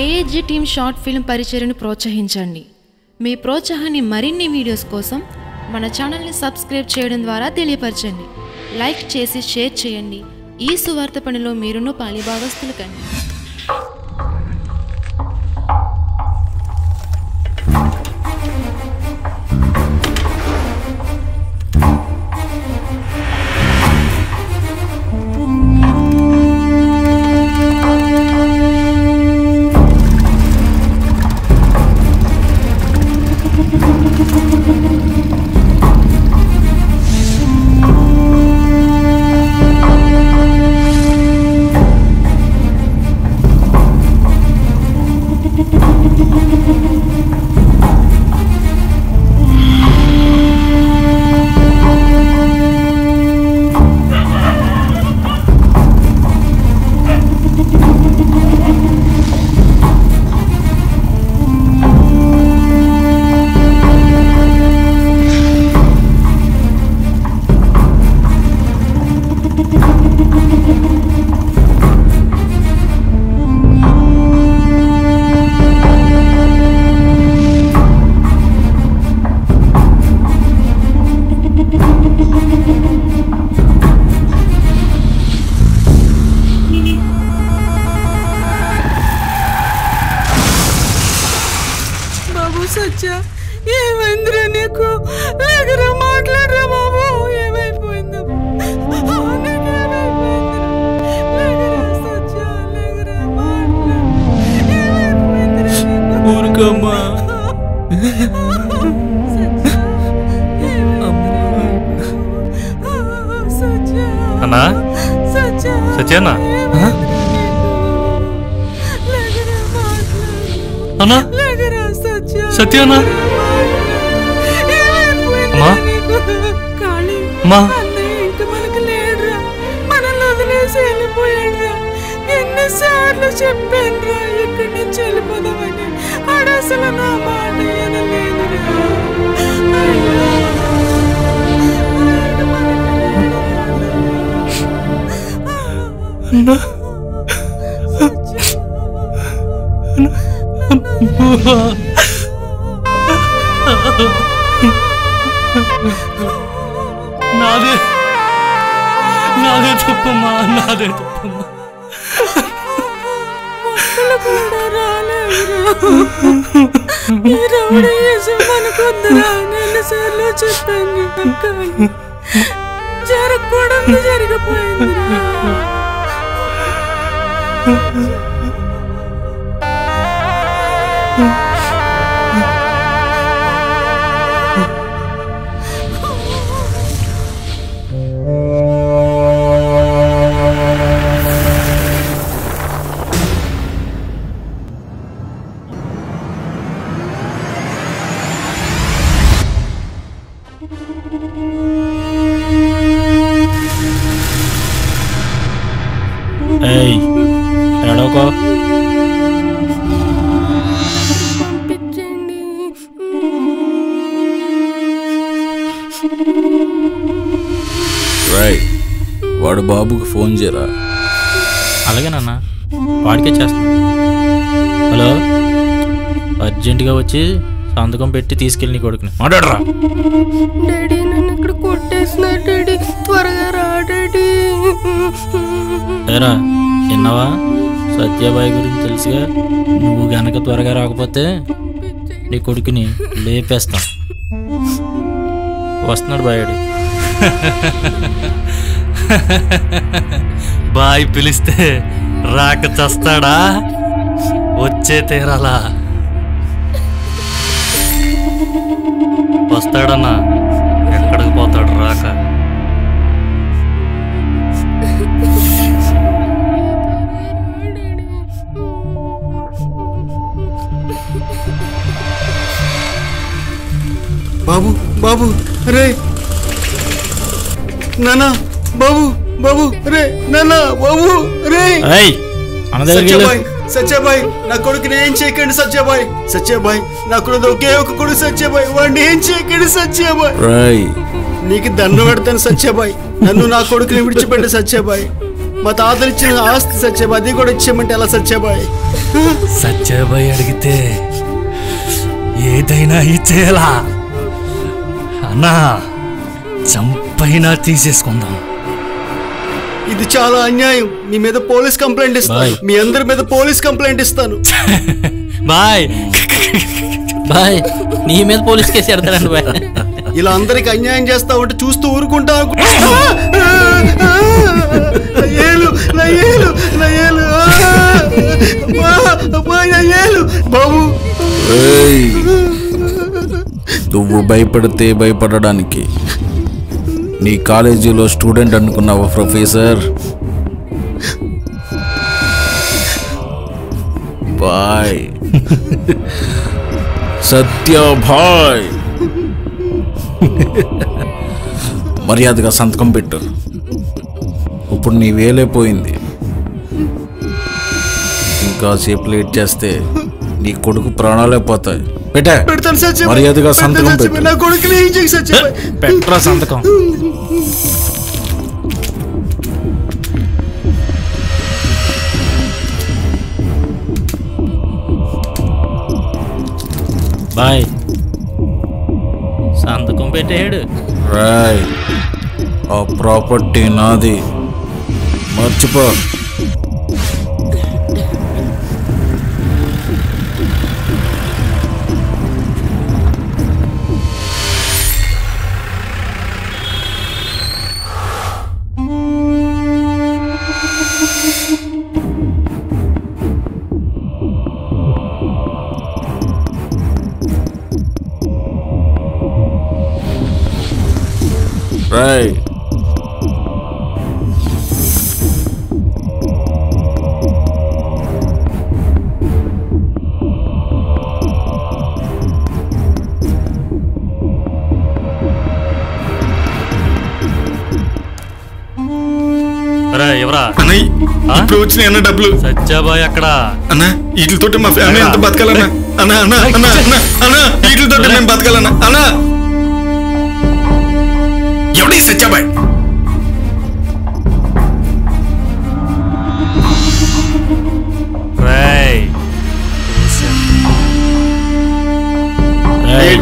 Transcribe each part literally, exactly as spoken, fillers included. A A G Team Short Film పరిచర్యను ప్రోత్సహించండి. మీ ప్రోత్సాహాన్ని మరిన్ని వీడియోస్ కోసం మన ఛానల్ని సబ్స్క్రైబ్ చేయడం ద్వారా తెలియపరచండి. లైక్ చేసి షేర్ చేయండి. ఈ సువార్త పనిలో మీరును పాలిభాగస్తులు కండి. Satyana, ma, ma, na, na, na. నాదే నాదే తప్పమ్మా నాదే తప్పమ్మా జరగకూడదు జరిగిపోయిందిరా బాబుకి ఫోన్ చేయరా? అలాగే నాన్న, వాడికే చేస్తాను. హలో, అర్జెంటుగా వచ్చి సంతకం పెట్టి తీసుకెళ్ళి నీ కొడుకుని మాట్లాడరా. డాడీ నన్ను ఇక్కడ కొట్టేస్తున్నా డాడీ, త్వరగా రా డాడీ. ఏరా విన్నావా, సత్యాబాయి గురించి తెలుసుగా? నువ్వు గనక త్వరగా రాకపోతే నీ కొడుకుని లేపేస్తాం. వస్తున్నాడు బాయాడు. బాయ్ పిలిస్తే రాక చస్తాడా? వచ్చే తీరాలా. వస్తాడన్నా, ఎక్కడికి పోతాడు రాక. బాబు బాబు రే నానా, బాబు బాబు రే నానా, బాబు రే. సత్యాబాయ్ సత్యాబాయ్ నా కొడుకుని ఏం చేయకండి. సత్యాబాయ్ సత్యాబాయ్ నా కొడుకు ఒకే ఒక కొడుకు సత్యాబాయ్, వాడిని ఏం చేయకండి సత్యాబాయ్. నీకు దండం పెడతాను సత్యాబాయ్, నన్ను నా కొడుకుని విడిచిపెట్ట సత్యాబాయ్. మా తాతలు ఇచ్చిన ఆస్తి సత్యబాయ్, అది కూడా ఇచ్చేయమంటే ఎలా సత్యబాయ్? సత్యబాయ్ అడిగితే ఏదైనా ఇచ్చేలా అన్నా, చంపైనా తీసేసుకుందాం. ఇది చాలా అన్యాయం. మీ మీద పోలీస్ కంప్లైంట్ ఇస్తాను, మీ అందరి మీద పోలీస్ కంప్లైంట్ ఇస్తాను. బాయ్ బాయ్, నీ మీద పోలీస్ కేసు పెడతారండి బాయ్. ఇలా అందరికి అన్యాయం చేస్తా ఉంటే చూస్తూ ఊరుకుంటా? బాబు నువ్వు భయపడితే భయపడడానికి నీ కాలేజీలో స్టూడెంట్ అనుకున్నావా ప్రొఫెసర్? బాయ్ సత్యభాయ్, మర్యాదగా సంతకం పెట్టు. ఇప్పుడు నీ వేలైపోయింది. ఇంకా సేపు లేట్ చేస్తే నీ కొడుకు ప్రాణాలే పోతాయి. పెట్టా, మర్యాదగా సంతకం పెట్టరా. సంతకం బాయ్, సంతకం పెట్టాడు. రాయ్, ఆ ప్రాపర్టీ నాది, మర్చిపో. Right. డబ్బులు సత్యాబాయ్ అక్కడ అన్నా, వీటితోటి మా ఫ్యామిలీ ఎంత బతకాలన్నా అన్నా అన్నా అన్నా అన్నా వీటితోటి మేము బతకాలన్నా అన్నా. ఎవడీ సత్యాబాయ్?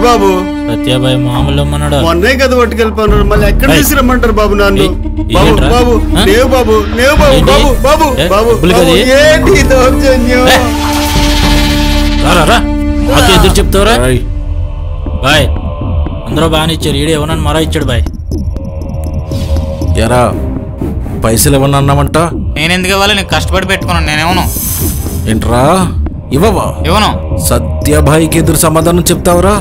బాబు సత్యాబాయ్ మామూలు మనడు, మొన్నే కదా పట్టుకెళ్ళిపోను, మళ్ళీ ఎక్కడ తీసుకురమ్మంటారు బాబు నన్ను? బాబు బాబు లేవు బాబు లేవు బాబు బాబు బాబు బాబు ఏంటి దౌర్జన్యం? రా ఎదురు చెప్తావురా బాయ్, అందరూ బాగానే ఇచ్చారు, ఈడే ఎవరన్నా మరో ఇచ్చాడు బాయ్. ఎరా పైసలు ఏమన్నా అన్నామంట? నేనెందుకు ఇవ్వాలి, నేను కష్టపడి పెట్టుకున్నాను, నేనేమను. ఏంట్రా ఇవ్వవా? ఇవ్వను. సత్యభాయ్కి ఎదురు సమాధానం చెప్తావురా?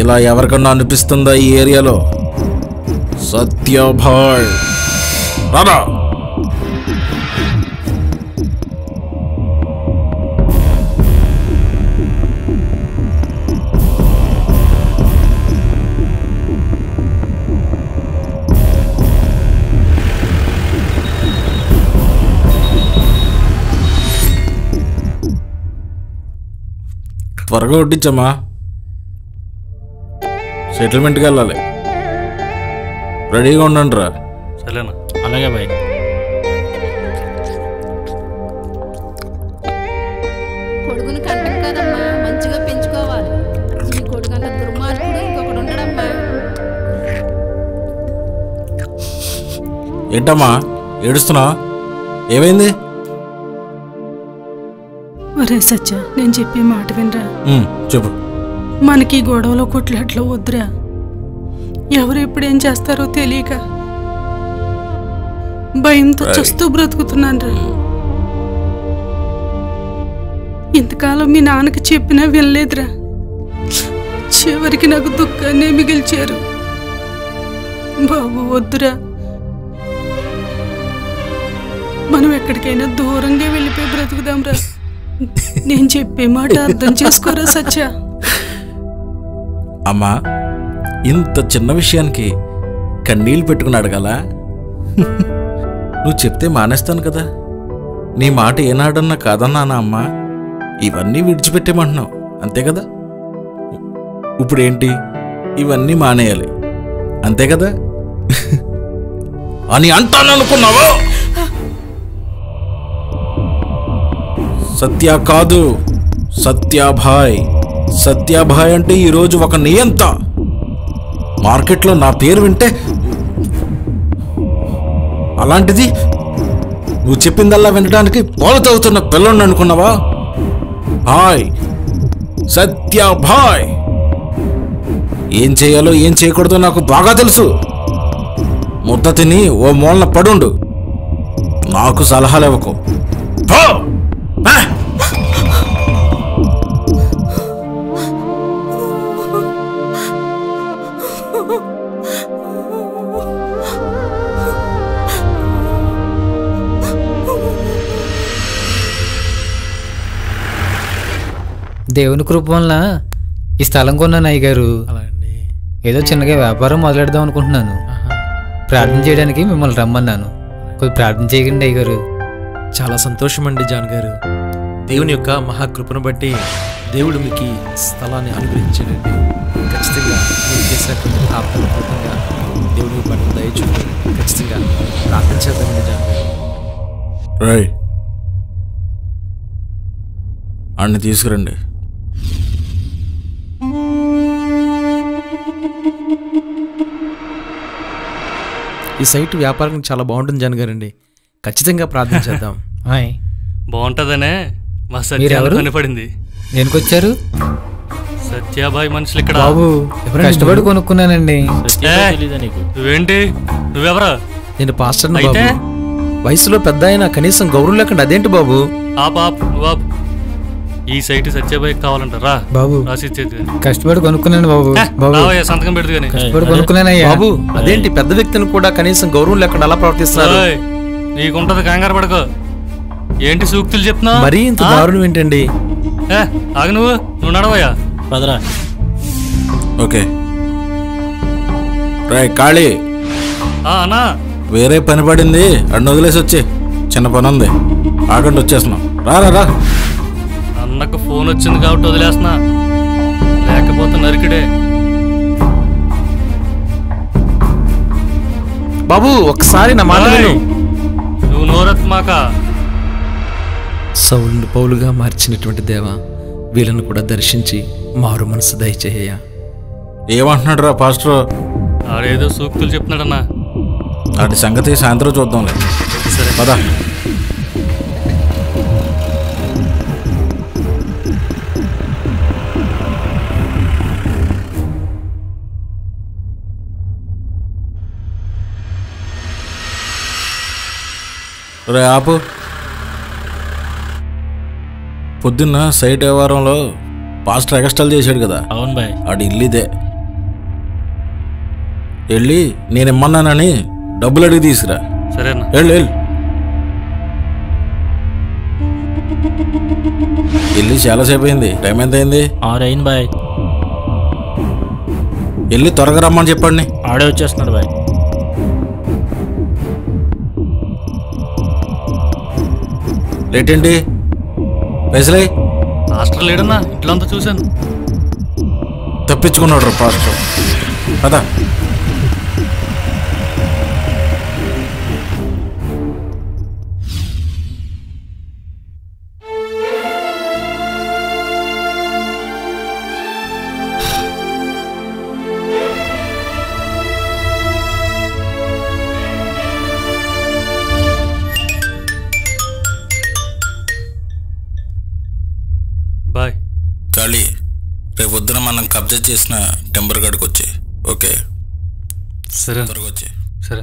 ఇలా ఎవరికన్నా అనిపిస్తుందా ఈ ఏరియాలో? సత్యభాయ్ రాదా? త్వరగా వడ్డించమ్మా, సెటిల్మెంట్కి వెళ్ళాలి. రెడీగా ఉండండి రా. సరేనా? అలాగే బాయ్. ఏంటమ్మా ఏడుస్తున్నావా? ఏమైంది? సత్య, నేను చెప్పే మాట వినరా? చెప్పు. మనకి గొడవలో కొట్లాట్లో వద్దురా, ఎవరు ఎప్పుడేం చేస్తారో తెలియక భయంతో చస్తూ బ్రతుకుతున్నాను రా. ఇంతకాలం మీ నాన్నకి చెప్పినా వినలేదురా, చివరికి నాకు దుఃఖాన్ని మిగిల్చారు బాబు. వద్దురా, మనం ఎక్కడికైనా దూరంగా వెళ్ళిపోయి బ్రతుకుదాం రా. నేను చెప్పే మాట అర్థం చేసుకోరా సత్య. అమ్మా, ఇంత చిన్న విషయానికి కన్నీళ్ళు పెట్టుకుని అడగాలా? నువ్వు చెప్తే మానేస్తాను కదా, నీ మాట ఏనాడన్నా కాదన్నానా అమ్మా? ఇవన్నీ విడిచిపెట్టేమంటున్నావు అంతే కదా. ఇప్పుడు ఏంటి ఇవన్నీ మానేయాలి అంతే కదా అని అంటాననుకున్నావా? సత్య కాదు, సత్యాభాయ్. సత్యాభాయ్ అంటే ఈరోజు ఒక నియంత. మార్కెట్లో నా పేరు వింటే అలాంటిది నువ్వు చెప్పిందల్లా వినడానికి పాలు తాగుతున్న పిల్లని అనుకున్నావా? హాయ్ సత్యాభాయ్. ఏం చేయాలో ఏం చేయకూడదో నాకు బాగా తెలుసు. ముద్ద తిని ఓ మూలన పడుండు, నాకు సలహాలు ఇవ్వకు. దేవుని కృప వల్ల ఈ స్థలం కొన్నాను అయ్యగారు. ఏదో చిన్నగా వ్యాపారం మొదలెడదాం అనుకుంటున్నాను. ప్రార్థన చేయడానికి మిమ్మల్ని రమ్మన్నాను. కొద్దిగా ప్రార్థన చేయకండి అయ్యగారు. చాలా సంతోషం అండి జాన్ గారు. దేవుని యొక్క మహాకృపను బట్టి దేవుడు మీకు ఈ స్థలాన్ని అనుగ్రహించాడండి. ఖచ్చితంగా మీరు చేసినటువంటి ఆత్మపూర్వకంగా దేవుడికి పట్ల దయచూపి ఖచ్చితంగా ప్రార్థన చేద్దామండి జాన్ గారు. అన్ని తీసుకురండి. ఈ సైట్ వ్యాపారం చాలా బాగుంటుంది జాన్ గారండి. ఖచ్చితంగా ప్రార్థన చేద్దాం. హాయ్ బాగుంటుందనే మా సత్యాభాయ్ కనపడింది. దేనికొచ్చారు? సత్యాభాయ్ మనుషులు ఇక్కడ కష్టపడి కొనుక్కున్నానండి. నువ్వేంటి? నువ్వెవరా? నేను పాస్టర్. వయసులో పెద్ద అయినా కనీసం గౌరవం లేకుండా అదేంటి బాబు? ఆ బాబు బాబు ఈ సైట్ సత్యాభాయ్ కావాలంటారా బాబు? కష్టపడి కొనుక్కున్నాను బాబు. సంతకం పెడుతుంది బాబు. అదేంటి పెద్ద వ్యక్తిని కూడా కనీసం గౌరవం లేకుండా అలా ప్రవర్తిస్తారు? నీకుంటది, కంగారు పడకో. ఏంటి సూక్తులు చెప్తున్నావు? మరీ ఇంత దారుణం ఏంటండి? ఆగు, నువ్వు నువ్వు నడవయా పదరా. ఓకే రాయ్ కాళీ అన్నా, వేరే పని పడింది అడ్డు వదిలేసి వచ్చి చిన్న పని ఉంది. ఆగండి వచ్చేస్తున్నాం. రారా రా. అన్నకు ఫోన్ వచ్చింది కాబట్టి వదిలేస్తున్నా, లేకపోతే నరికిడే బాబు. ఒకసారి నా మాట నువ్వు నోరత్మాక. సౌలును పౌలుగా మార్చినటువంటి దేవా, వీళ్ళను కూడా దర్శించి మారు మనసు దయచేయ. ఏమంటున్నాడు రా పాస్టర్? ఆడేదో సూక్తులు చెప్తున్నాడన్నా. వాటి సంగతి సాయంత్రం చూద్దాంలే. సరే పదా. రే ఆపు. పొద్దున్న సైట్ వ్యవహారంలో పాస్టర్ ఎగస్టాల్ చేశాడు కదా? అవును బాయ్. ఆడి ఇల్లిదే. వెళ్ళి నేను ఇమ్మన్నానని డబ్బులు అడిగి తీసుకురా. సరేనా? వెళ్ళు వెళ్ళు. వెళ్ళి చాలాసేపు అయింది. టైం ఎంత అయింది? ఆరు అయింది బాయ్. వెళ్ళి త్వరగా రమ్మని చెప్పండి. ఆడే వచ్చేస్తున్నాడు బాయ్. లేట్ ఏంటి? పైసలే. పాస్టర్ లేడన్నా, ఇంట్లో అంతా చూశాను. తప్పించుకున్నాడు రా పాస్టర్ కదా. రేపు వద్దున మనం కబ్జా చేసిన టెంపర్ గడికి వచ్చి. ఓకే సరే వచ్చి. సరే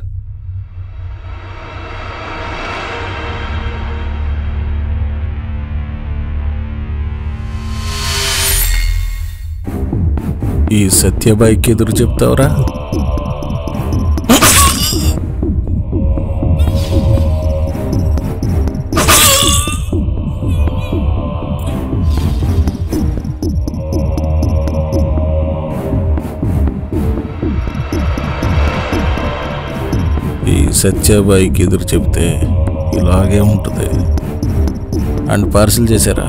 ఈ సత్యాభాయ్కి ఎదురు చెప్తావురా? సత్యాభాయ్కి ఎదురు చెప్తే ఇలాగే ఉంటుంది. అండ్ పార్సిల్ చేశారా?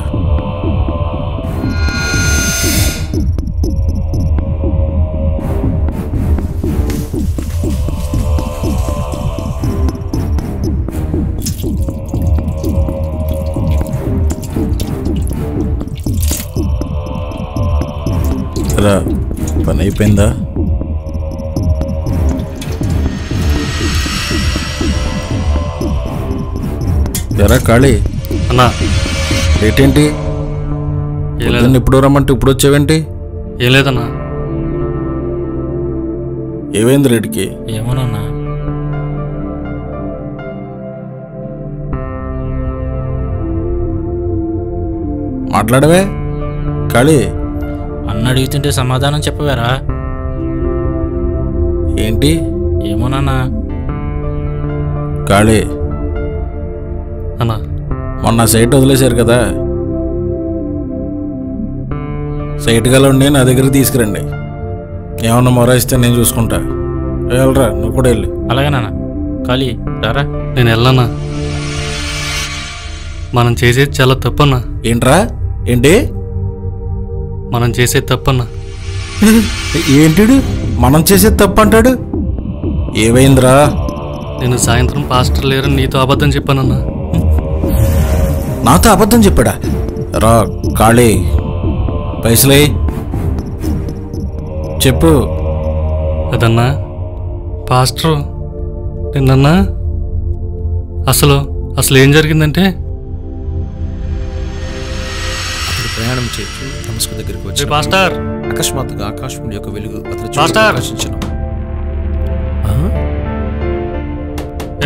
దగ్గర పని అయిపోయిందా? ఎరా ఖాళీ అన్నా, ఏంటి ఎప్పుడు రమ్మంటే ఇప్పుడు వచ్చావేంటి? ఏం లేదన్నా. ఏమైంది రెడ్డికి? ఏమోనన్నా. మాట్లాడవే ఖాళీ. అన్న అడిగితుంటే సమాధానం చెప్పవేరా? ఏంటి? ఏమోనన్నా. ఖాళీ అన్నా, మొన్న సైట్ వదిలేశారు కదా, సైట్ గల ఉండి నా దగ్గర తీసుకురండి. ఏమన్నా మొరాయిస్తే నేను చూసుకుంటా. వెళ్ళరా నువ్వు కూడా. వెళ్ళి అలాగేనా ఖాళీ రారా. నేను వెళ్ళనా? మనం చేసేది చాలా తప్పన్నా. ఏంట్రా? ఏంటి మనం చేసేది తప్పన్నా? ఏంటి మనం చేసేది తప్పు అంటాడు? ఏమైందిరా? నేను సాయంత్రం పాస్టర్ లేరని నీతో అబద్ధం చెప్పానన్నా. నాతో అబద్ధం చెప్పాడా? రా ఖాళీ పైసలే చెప్పు. అదన్నా పాస్టర్ నిన్నన్నా. అసలు అసలు ఏం జరిగిందంటే, ప్రయాణం చేసి తమస్కు దగ్గరికి వచ్చి పాస్టర్ అకస్మాత్తుగా ఆకాశం యొక్క వెలుగు రచించను.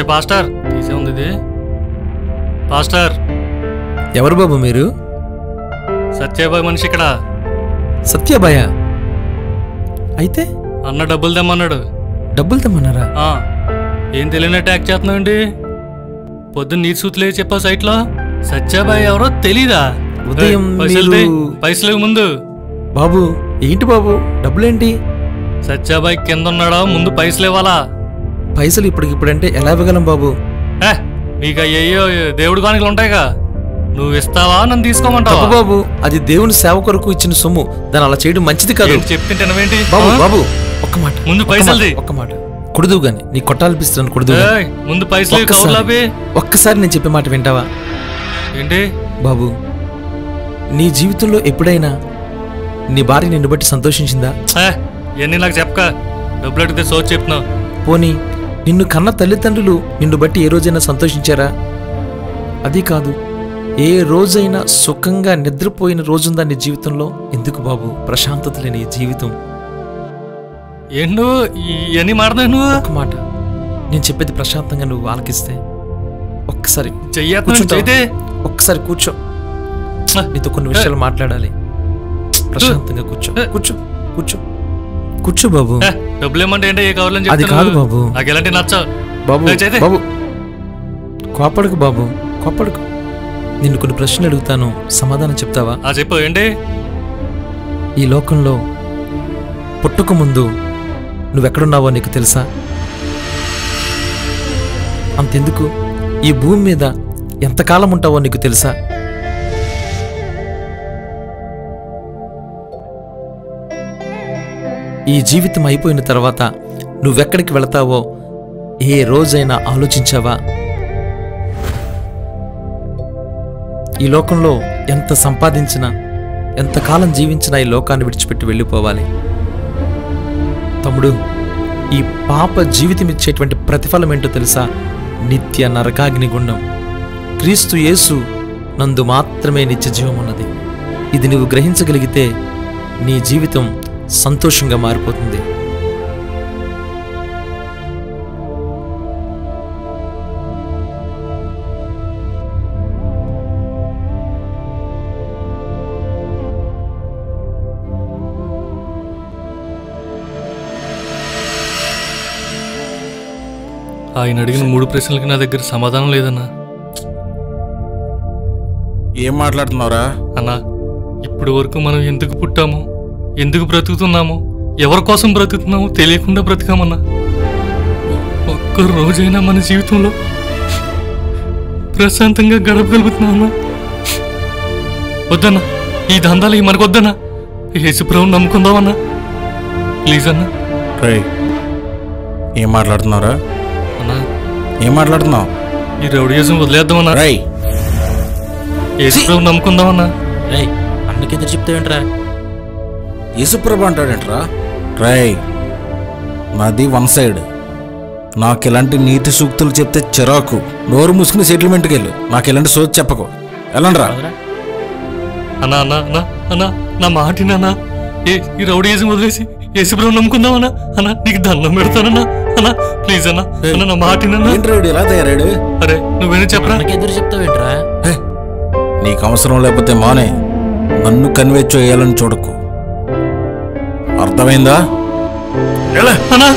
ఏ పాస్టర్ తీసే ఉంది ఇది? పాస్టర్ ఎవరు బాబు మీరు? సత్యబాయ్ మనిషి ఇక్కడ. సత్యబాయా? అయితే అన్న డబ్బులు తెమ్మన్నాడు. డబ్బులు తెమ్మన్నారా? ఏం తెలియనట్టు యాక్ట్ చేస్తున్నావండి. పొద్దున్న నీరు సూతులే చెప్పావు సైట్లో. సత్యబాయ్ ఎవరో తెలీదా? ఉదయం పైసలు ముందు బాబు. ఏంటి బాబు డబ్బులేంటి? సత్యాబాయ్ కింద ఉన్నాడా? ముందు పైసలు ఇవ్వాలా. పైసలు ఇప్పటికిప్పుడంటే ఎలా ఇవ్వగలం బాబు? నీకు అయ్యో దేవుడి కానుకలు ఉంటాయిగా, నువ్వు ఇస్తావా నన్ను తీసుకోమంటావా? బాబు అది దేవుని సేవ కొరకు ఇచ్చిన సొమ్ము, దాన్ని అలా చేయడం మంచిది కాదు. చెప్తుంటేనేంటి బాబు? బాబు ఒక్క మాట, ముందు పైసలు. ఒక్క మాట కుడదు గాని, నీ కొట్టాలనిపిస్తున్నాను. కుడదు ముందు పైసలు. ఒక్కసారి నేను చెప్పే మాట వింటావా? ఏంటి బాబు, నీ జీవితంలో ఎప్పుడైనా నీ భార్య నిన్ను బట్టి సంతోషించిందా? ఇవన్నీ నాకు చెప్పక డబ్బులు అడిగితే సోచ్ చెప్తున్నావు. పోనీ నిన్ను కన్న తల్లిదండ్రులు నిన్ను బట్టి ఏ రోజైనా సంతోషించారా? అది కాదు, ఏ రోజైనా సుఖంగా నిద్రపోయిన రోజుందా నీ జీవితంలో? ఎందుకు బాబు ప్రశాంతత లేని జీవితం? ఎన్నో ఇవన్నీ మాట్లాడు. ఒక మాట నేను చెప్పేది ప్రశాంతంగా నువ్వు ఆలకిస్తే. ఒక్కసారి చెయ్యతే ఒక్కసారి కూర్చో, నీతో కొన్ని విషయాలు మాట్లాడాలి. ప్రశాంతంగా కూర్చో కూర్చో కూర్చో కూర్చో బాబు. అది కాదు బాబు, బాబు బాబు కోపడకు బాబు, కోపడకు. నిన్ను కొన్ని ప్రశ్నలు అడుగుతాను, సమాధానం చెప్తావా? చెప్పు. ఏంటి? ఈ లోకంలో పుట్టక ముందు నువ్వెక్కడున్నావో నీకు తెలుసా? అంతెందుకు, ఈ భూమి మీద ఎంతకాలం ఉంటావో నీకు తెలుసా? ఈ జీవితం అయిపోయిన తర్వాత నువ్వెక్కడికి వెళతావో ఏ రోజైనా ఆలోచించావా? ఈ లోకంలో ఎంత సంపాదించినా, ఎంతకాలం జీవించినా ఈ లోకాన్ని విడిచిపెట్టి వెళ్ళిపోవాలి తమ్ముడు. ఈ పాప జీవితం ఇచ్చేటువంటి ప్రతిఫలం ఏంటో తెలుసా? నిత్య నరకాగ్నిగుండం. క్రీస్తు యేసు నందు మాత్రమే నిత్య జీవం ఉన్నది. ఇది నువ్వు గ్రహించగలిగితే నీ జీవితం సంతోషంగా మారిపోతుంది. ఆయన అడిగిన మూడు ప్రశ్నలకి నా దగ్గర సమాధానం లేదన్నా. ఏం మాట్లాడుతున్నారా అన్నా? ఇప్పటి వరకు మనం ఎందుకు పుట్టాము, ఎందుకు బ్రతుకుతున్నాము, ఎవరి కోసం బ్రతుకుతున్నాము తెలియకుండా బ్రతికామన్నా. ఒక్క రోజైనా మన జీవితంలో ప్రశాంతంగా గడపగలుగుతున్నామన్నా? వద్దన్నా, ఈ దందాలు ఈ మనకు వద్దన్నా. యేసుప్రభుని నమ్ముకుందామన్నా ప్లీజ్ అన్నా. ఏం మాట్లాడుతున్నారా అన్నా? ఏం మాట్లాడుతున్నావు? ఈ రౌడీయిజం వదిలేద్దామన్నా. యేసుప్రభుని నమ్ముకుందామన్నా. అందుకే చెప్తావేంట్రా? Isuprabha antadentra try Nadi one side Naaku elanti neeti sooktalu chepte chiraku noru muskuni settlement ki ellu naaku elanti soch cheppako elantra ana ana ana ana na maati nana ee ee rowdyism vadilesi Isuprabha namukundam ana ana neeku dannam pedtanu ana ana please ana ana na maati nana entra rowdy ela tayaradu are nuvvenu cheppra naaku eduru cheptavu entra hey neeku avasaram lekapothe maane నన్ను convey చేయాలని చూడకు అర్థమైందా ఎలా అన్నా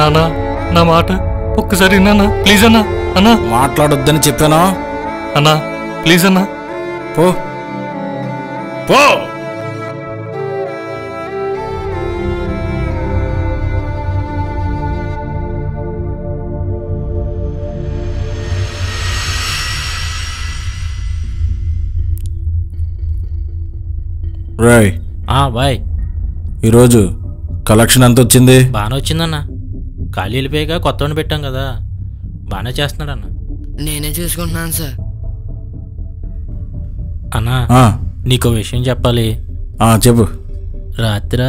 అన్నా నా మాట ఒక్కసారి అన్నా ప్లీజ్ అన్నా అన్నా మాట్లాడొద్దని చెప్పానా అన్నా ప్లీజ్ అన్నా పో పో రాయ్ ఆ బాయ్ ఈ రోజు కలెక్షన్ ఎంత వచ్చింది బానే వచ్చిందన్న ఖాళీలు పేగా కొత్తని పెట్టాం కదా బానే చేస్తున్నాడు అన్న నేనే చూసుకుంటున్నాను సార్ అన్నా నీకు విషయం చెప్పాలి ఆ చెప్పు రాత్రి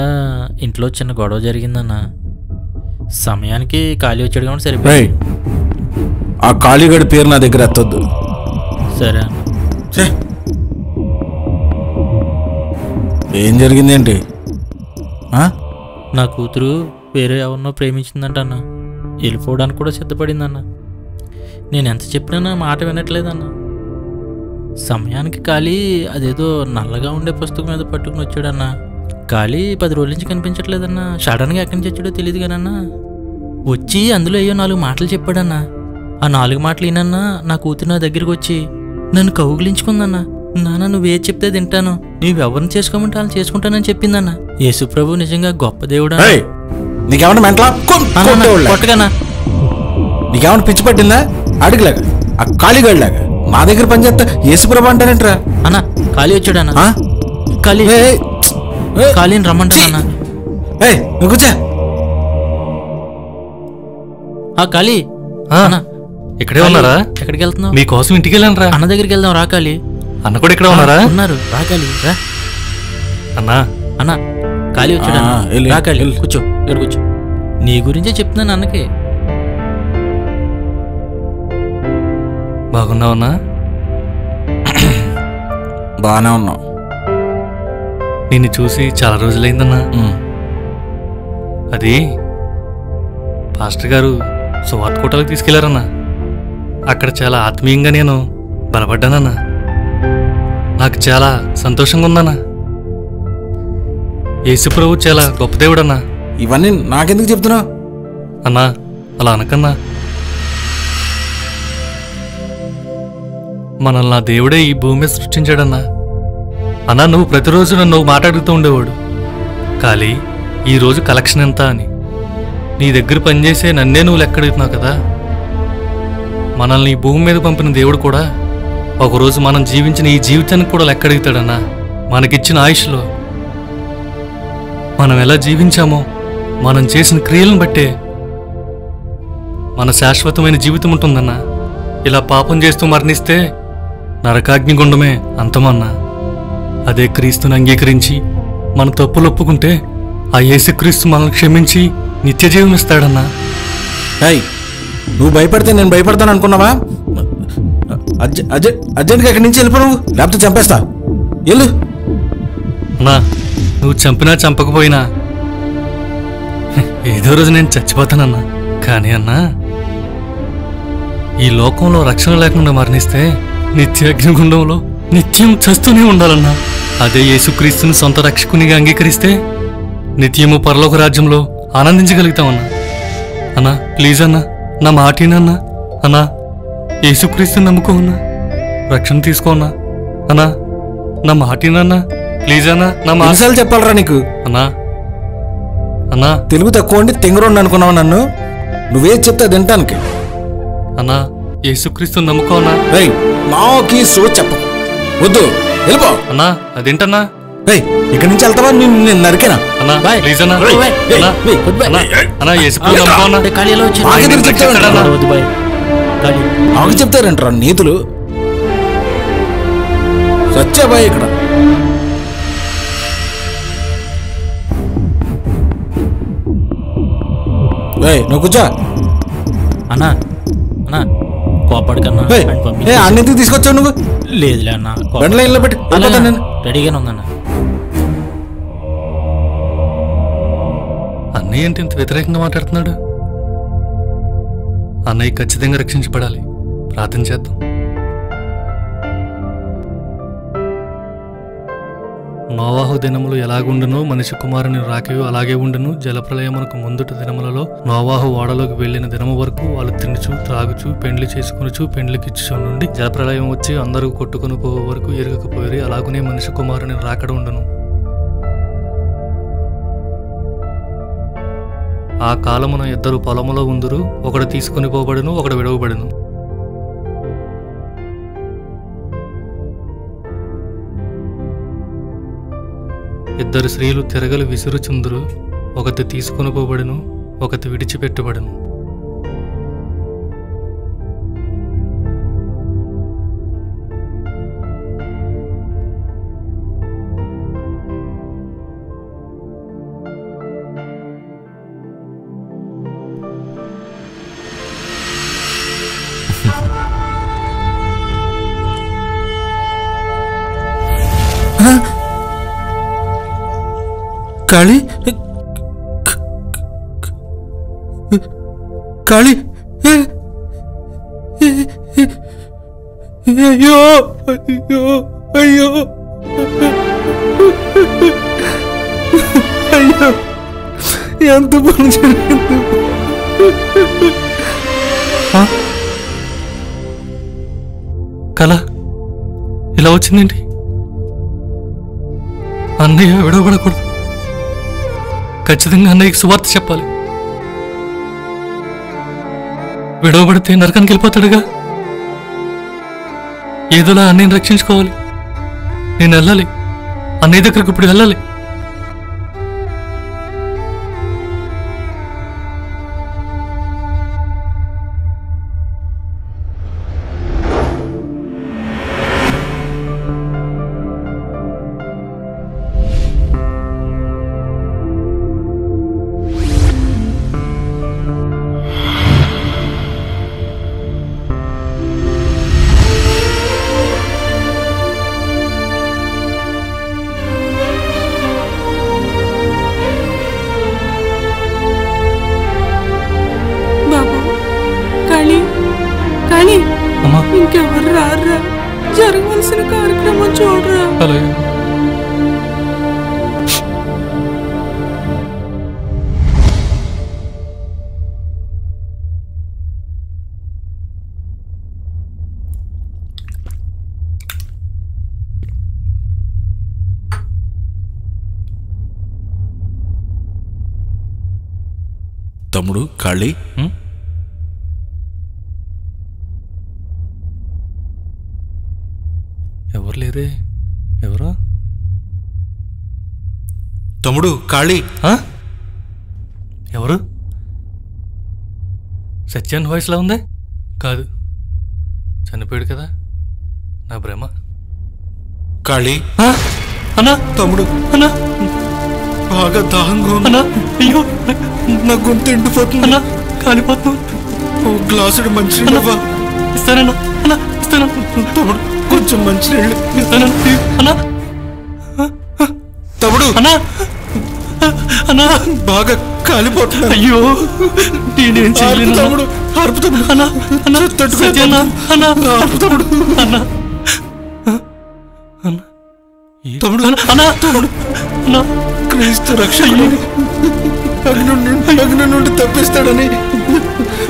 ఇంట్లో చిన్న గొడవ జరిగిందన్న సమయానికి ఖాళీ వచ్చాడు కాబట్టి సరిపోయింది ఆ ఖాళీగడి పేరు నా దగ్గర ఎత్తొద్దు సరే అన్న సరే ఏం జరిగిందేంటి నా కూతురు వేరే ఎవరినో ప్రేమించిందంట అన్న వెళ్ళిపోవడానికి కూడా సిద్ధపడిందన్న నేను ఎంత చెప్పినా మాట వినట్లేదన్న సమయానికి ఖాళీ అదేదో నల్లగా ఉండే పుస్తకం మీద పట్టుకుని వచ్చాడన్న ఖాళీ పది రోజుల నుంచి కనిపించట్లేదన్న సడన్గా ఎక్కడి నుంచి వచ్చాడో తెలియదు కానన్నా వచ్చి అందులో అయ్యో నాలుగు మాటలు చెప్పాడన్న ఆ నాలుగు మాటలు ఈయనన్నా నా కూతురు నా దగ్గరికి వచ్చి నన్ను కౌగిలించుకుందన్న నాన్న నువ్వే చెప్తే తింటాను నీవెవరిని చేసుకోమంటే వాళ్ళు చేసుకుంటానని చెప్పిందన్న యేసుప్రభు నిజంగా గొప్ప దేవుడా నీకేమన్నా పిచ్చి పట్టిందా అడిగలాగా ఆ ఖాళీగాడిలాగా మా దగ్గర పనిచేస్తా యేసుప్రభు అంటానంటరా అన్నా ఖాళీ వచ్చాడన్నా ఖాళీ ఖాళీని రమ్మంటానన్నా ఖాళీ ఇక్కడే ఉన్నారా ఎక్కడికి వెళ్తున్నావు మీకోసం ఇంటికి వెళ్ళాను రా అన్న దగ్గరికి వెళ్దాం రా ఖాళీ అన్న కూడా ఇక్కడ ఉన్నారా ఉన్నారు రాకాలి రా అన్నా అన్నా ఖాళీ వచ్చాడు రాకాలి కూర్చో ఇక్కడ కూర్చో నీ గురించే చెప్తున్నాను అన్నకి బాగున్నావన్నా బాగానే ఉన్నావు నిన్ను చూసి చాలా రోజులైందన్నా అది పాస్టర్ గారు సువార్త కోటలకు తీసుకెళ్లారన్నా అక్కడ చాలా ఆత్మీయంగా నేను బలపడ్డానన్నా నాకు చాలా సంతోషంగా ఉందన్నా యేసుప్రభు చాలా గొప్ప దేవుడన్నా ఇవన్నీ నాకెందుకు చెప్తున్నావు అన్నా అలా అనకన్నా మనల్ని నా దేవుడే ఈ భూమి మీద సృష్టించాడన్నా అన్నా నువ్వు ప్రతిరోజు నన్ను మాట్లాడుతూ ఉండేవాడు ఖాళీ ఈరోజు కలెక్షన్ ఎంత అని నీ దగ్గర పనిచేసే నన్నే నువ్వు లెక్కడుతున్నావు కదా మనల్ని ఈ భూమి మీద పంపిన దేవుడు కూడా ఒకరోజు మనం జీవించిన ఈ జీవితానికి కూడా లెక్కడుగుతాడన్నా మనకిచ్చిన ఆయుష్లో మనం ఎలా జీవించామో మనం చేసిన క్రియలను బట్టే మన శాశ్వతమైన జీవితం ఉంటుందన్నా ఇలా పాపం చేస్తూ మరణిస్తే నరకాగ్నిగుండమే అంతమన్నా అదే క్రీస్తుని అంగీకరించి మన తప్పులు ఒప్పుకుంటే ఆ యేసుక్రీస్తు మనల్ని క్షమించి నిత్య జీవం ఇస్తాడన్నా ఏయ్ నువ్వు భయపడితే నేను భయపడతాను అనుకున్నావా అర్జె అర్జె అర్జెంట్గా అక్కడి నుంచి వెళ్ళిపో నువ్వు లేకపోతే చంపేస్తా వెళ్ళు అన్నా నువ్వు చంపినా చంపకపోయినా ఏదో రోజు నేను చచ్చిపోతానన్నా కానీ అన్నా ఈ లోకంలో రక్షణ లేకుండా మరణిస్తే నిత్య అగ్నిగుండంలో నిత్యం చస్తూనే ఉండాలన్నా అదే యేసుక్రీస్తుని సొంత రక్షకునిగా అంగీకరిస్తే నిత్యము పరలోక రాజ్యంలో ఆనందించగలుగుతామన్నా అన్నా ప్లీజ్ అన్నా నా మాటేనన్నా అన్నా యేసుక్రీస్తుని నమ్ముకో అన్నా రక్షణ తీసుకో అన్నా అన్నా నా మాటేనన్నా ప్లీజ్ అన్నా నా మాటలు చెప్పాలరా నీకు అన్నా అన్నా తెలుగు తక్కువ ఉండి తెంగరోండి అనుకున్నావు నన్ను నువ్వే చెప్తా తింటానికి అన్నా యేసుక్రీస్తుని నమ్ముకో అన్నా మాకి సో చెప్ప వద్దు వెళ్ళిపో అన్నా అదేంటన్నా Hey, you can tell them in Narkana. Anna, listen, Anna, Anna, yes, Anna, the Kalilo, I can take care of the way. How is it there and run Nidulu? Such a way. Hey, no good job. Anna, Anna, copper can not. Hey, I need this got to know. Lilana, one little bit. Another than ready again on the Anant in the Reckon of Arthur. Anna catch the directions pedally. Rathan Chet Navajo Denamulu Yalagundano, Manishakumar and Raku, Alaga Wundanu, Jalaprayaman Kumunda to the Namalo, Navajo, Wadalok, Vilin, the Namavarku, Alatinichu, Traguchu, Pendliches Kunuchu, Pendlikich, Jalaprayamuchi, Andaru Kotukunuko, Worku, Yerkapuri, Alaguni, Manishakumar and Rakadundanu. A Kalamana Yadaru Palamala Wunduru, Okatis Kunipo Badano, Okada Vedo Badano. ఇద్దరు స్త్రీలు తిరగలు విసురుచుందురు ఒకటి తీసుకొనబడను ఒకటి విడిచిపెట్టబడను Kali, Kali, yo, yo, yo, yo, yandı bunu çevirdim. Ha? Kala, ila uçundu. Anne ya, veda veda kurdu. ఖచ్చితంగా అన్నయ్యకి సువార్త చెప్పాలి విడవబడితే నరకానికి వెళ్ళిపోతాడుగా ఏదోలా అన్నయ్యని రక్షించుకోవాలి నేను వెళ్ళాలి అన్నయ్య దగ్గరికి ఇప్పుడు వెళ్ళాలి Kali? Hmm? Ever lere? Ever? Tamudu, Kali? Huh? Ever? Sachin voice launde? Kadu. Chaniped kada? Na Brahma. Kali? Huh? Anna? Tamudu? Anna? Baga dahangon. Anna? Ayo? నా గొంత ఎండిపోతుంది అన్న కాలిపోతుంది ఓ గ్లాసుడు మంచినీళ్ళు వా ఇస్తానన్నా అన్న ఇస్తానన్నా తమ్ముడు కొంచెం మంచినీళ్ళు ఇస్తానన్నా అన్న తమ్ముడు అన్న అన్న బాగా కాలిపోతుంది అయ్యో నేనేం చేయలేను తమ్ముడు అర్పుతమ్ముడు అన్న అన్న తట్టుకోలేను అన్న అర్పుతమ్ముడు అన్న అన్న తమ్ముడు అన్న తమ్ముడు అన్న క్రీస్తు రక్షకుడు అగ్ని నుండి తప్పిస్తాడని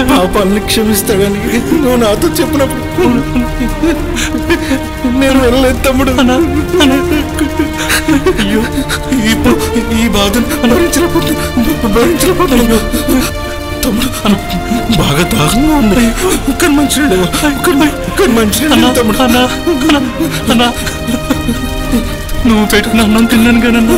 పాపాలను క్షమిస్తాడని నువ్వు నాతో చెప్పినప్పుడు నేను వెళ్ళలేదు తమ్ముడు ఇప్పుడు ఈ బాధను భరించినప్పుడు భరించినప్పుడు తమ్ముడు బాగా దాహంగా ఉంది ఇక్కడ మంచి ఇక్కడ మంచి తమ్ముడు నువ్వు పెట్టిన అన్నం తిన్నాను కానన్నా,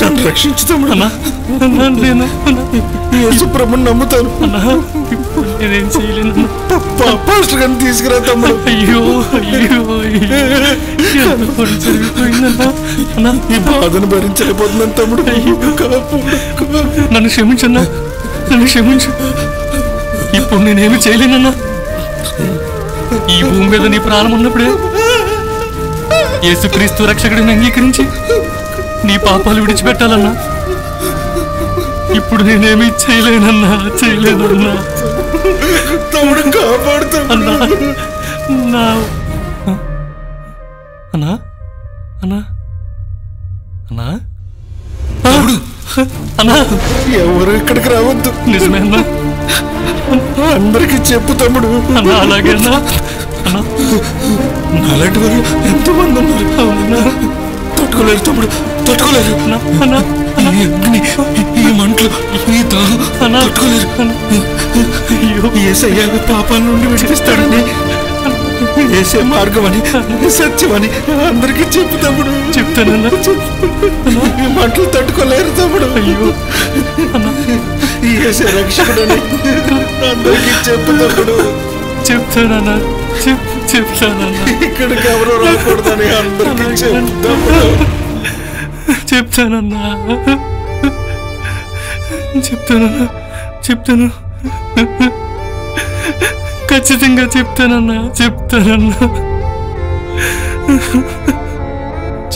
నన్ను రక్షించుతాము అన్నా. నేను యేసుప్రభుని నమ్ముతాను. నేనేం చేయలేను. పాస్టర్ గారిని తీసుకురా తమ్ముడు. అయ్యో అయ్యో, ఈ బాధను భరించలేకపోతున్నాను తమ్ముడు. నన్ను క్షమించన్నా, నన్ను క్షమించు. ఇప్పుడు నేనేమి చేయలేనన్నా. ఈ భూమి మీద నీ ప్రాణం ఉన్నప్పుడే యేసుక్రీస్తు రక్షకుడిని అంగీకరించి నీ పాపాలు విడిచిపెట్టాలన్నా. ఇప్పుడు నేనేమి చేయలేనన్నా, చేయలేదన్నా. తమ్ముడు కాపాడుతా అన్నా. నా అన్నా అన్నా అన్నా అన్నా, ఎవరు ఇక్కడికి రావద్దు. నిజమేనా? అందరికి చెప్పు తమ్ముడు. అన్నా అలాగేనా? అలాంటి వాళ్ళు ఎంతో మంది ఉన్నారు. అవునా? తట్టుకోలేరు తమ్ముడు, తట్టుకోలేరు. ఈ మంటలు, ఈ దాహం తట్టుకోలేరు. ఏసయ్య పాపాల నుండి విడిపిస్తాడని, ఏసే మార్గం అని, సత్యమని అందరికీ చెప్పు తమ్ముడు. చెప్తానన్నా. ఈ మంటలు తట్టుకోలేరు తమ్ముడు. అయ్యో, ఏసే రక్షకుడని అందరికీ చెప్పు తమ్ముడు. చెప్తానన్నా, చెప్పు చెప్తానన్నా. ఇక్కడికి ఎవరో రాకూడదని అందరికీ చెప్పు తమ్ముడు. చెప్తానన్నా, చెప్తానన్నా, చెప్తాను. ఖచ్చితంగా చెప్తానన్నా, చెప్తానన్నా.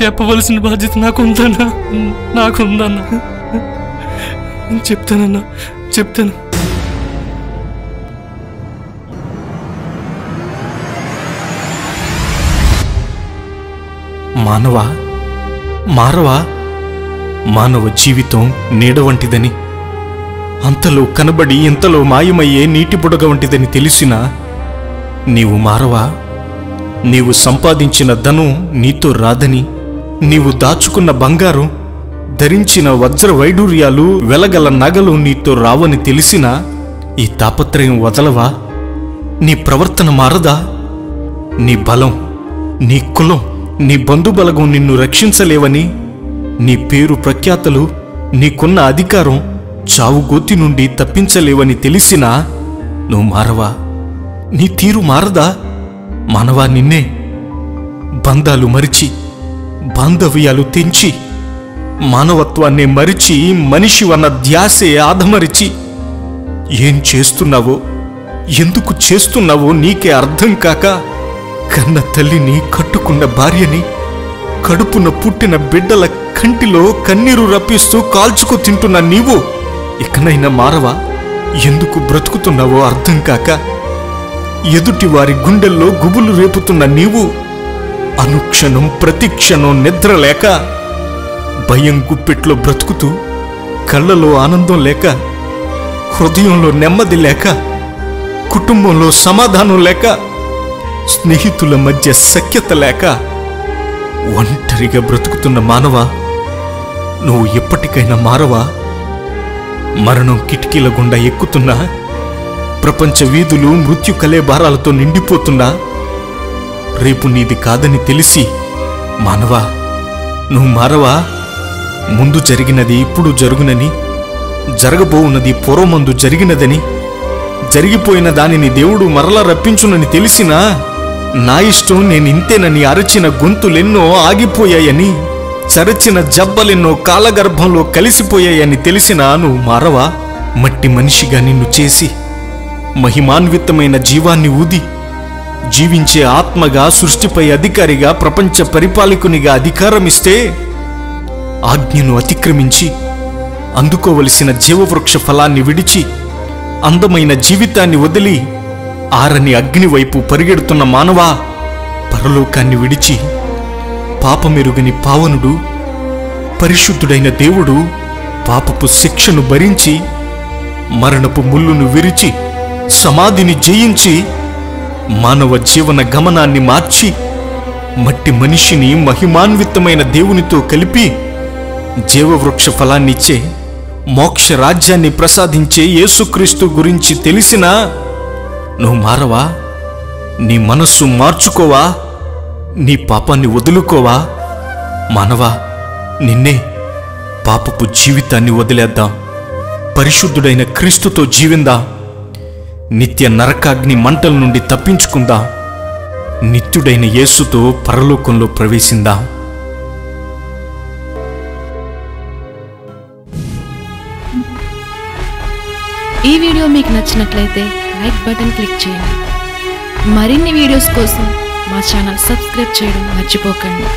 చెప్పవలసిన బాధ్యత నాకుందన్నా, నాకుందన్నా. చెప్తానన్నా, చెప్తాను. మానవా, మారవా, మానవ జీవితం నీడ వంటిదని, అంతలో కనబడి ఇంతలో మాయమయ్యే నీటి బుడగ వంటిదని తెలిసినా నీవు మారవా. నీవు సంపాదించిన ధనం నీతో రాదని, నీవు దాచుకున్న బంగారం, ధరించిన వజ్ర వైఢూర్యాలు, వెలగల నగలు నీతో రావని తెలిసినా ఈ తాపత్రయం వదలవా. నీ ప్రవర్తన మారదా. నీ బలం, నీ కులం, నీ బంధుబలగం నిన్ను రక్షించలేవని, నీ పేరు ప్రఖ్యాతలు, నీకున్న అధికారం చావు గోతి నుండి తప్పించలేవని తెలిసినా నువ్వు మారవా. నీ తీరు మారదా. మానవా, నిన్నే బంధాలు మరిచి, బాంధవ్యాలు తెంచి, మానవత్వాన్ని మరిచి, మనిషి అన్న ధ్యాసే ఆదమరిచి ఏం చేస్తున్నావో, ఎందుకు చేస్తున్నావో నీకే అర్థం కాక కన్న తల్లిని, కట్టుకున్న భార్యని, కడుపున పుట్టిన బిడ్డల కంటిలో కన్నీరు రప్పిస్తూ కాల్చుకు తింటున్న నీవు ఇకనైనా మారవా. ఎందుకు బ్రతుకుతున్నావో అర్థం కాక ఎదుటి వారి గుండెల్లో గుబులు రేపుతున్న నీవు అనుక్షణం ప్రతిక్షణం నిద్ర లేక, భయం గుప్పెట్లో బ్రతుకుతూ, కళ్ళలో ఆనందం లేక, హృదయంలో నెమ్మది లేక, కుటుంబంలో సమాధానం లేక, స్నేహితుల మధ్య సఖ్యత లేక ఒంటరిగా బ్రతుకుతున్న మానవా, నువ్వు ఎప్పటికైనా మారవా. మరణం కిటికీల గుండా ఎక్కుతున్నా, ప్రపంచ వీధులు మృత్యు కలేబారాలతో నిండిపోతున్నా రేపు నీది కాదని తెలిసి మానవా, నువ్వు మారవా. ముందు జరిగినది ఇప్పుడు జరుగునని, జరగబోవున్నది పూర్వమందు జరిగినదని, జరిగిపోయిన దానిని దేవుడు మరలా రప్పించునని తెలిసినా నా ఇష్టం నేను ఇంతేనని అరచిన గొంతులెన్నో ఆగిపోయాయని, చరచిన జబ్బలెన్నో కాలగర్భంలో కలిసిపోయాయని తెలిసినా నువ్వు మారవా. మట్టి మనిషిగా నిన్ను చేసి, మహిమాన్వితమైన జీవాన్ని ఊది, జీవించే ఆత్మగా, సృష్టిపై అధికారిగా, ప్రపంచ పరిపాలకునిగా అధికారమిస్తే ఆజ్ఞను అతిక్రమించి అందుకోవలసిన జీవవృక్ష ఫలాన్ని విడిచి, అందమైన జీవితాన్ని వదిలి ఆరని అగ్నివైపు పరిగెడుతున్న మానవా, పరలోకాన్ని విడిచి పాపమెరుగని పావనుడు, పరిశుద్ధుడైన దేవుడు, పాపపు శిక్షను భరించి, మరణపు ముళ్ళును విరిచి, సమాధిని జయించి, మానవ జీవన గమనాన్ని మార్చి, మట్టి మనిషిని మహిమాన్వితమైన దేవునితో కలిపి జీవవృక్ష ఫలాన్నిచ్చే మోక్ష రాజ్యాన్ని ప్రసాదించే యేసుక్రీస్తు గురించి తెలిసినా నువ్వు మారవా? నీ మనస్సు మార్చుకోవా? నీ పాపాన్ని వదులుకోవా? మానవా, నిన్నే పాపపు జీవితాన్ని వదిలేద్దాం. పరిశుద్ధుడైన క్రీస్తుతో జీవిందాం. నిత్య నరకాగ్ని మంటల నుండి తప్పించుకుందాం. నిత్యుడైన యేసుతో పరలోకంలో ప్రవేశిందాం. ఈ వీడియో మీకు నచ్చినట్లయితే లైక్ బటన్ క్లిక్ చేయండి. మరిన్ని వీడియోస్ కోసం మా ఛానల్ సబ్స్క్రైబ్ చేయడం మర్చిపోకండి.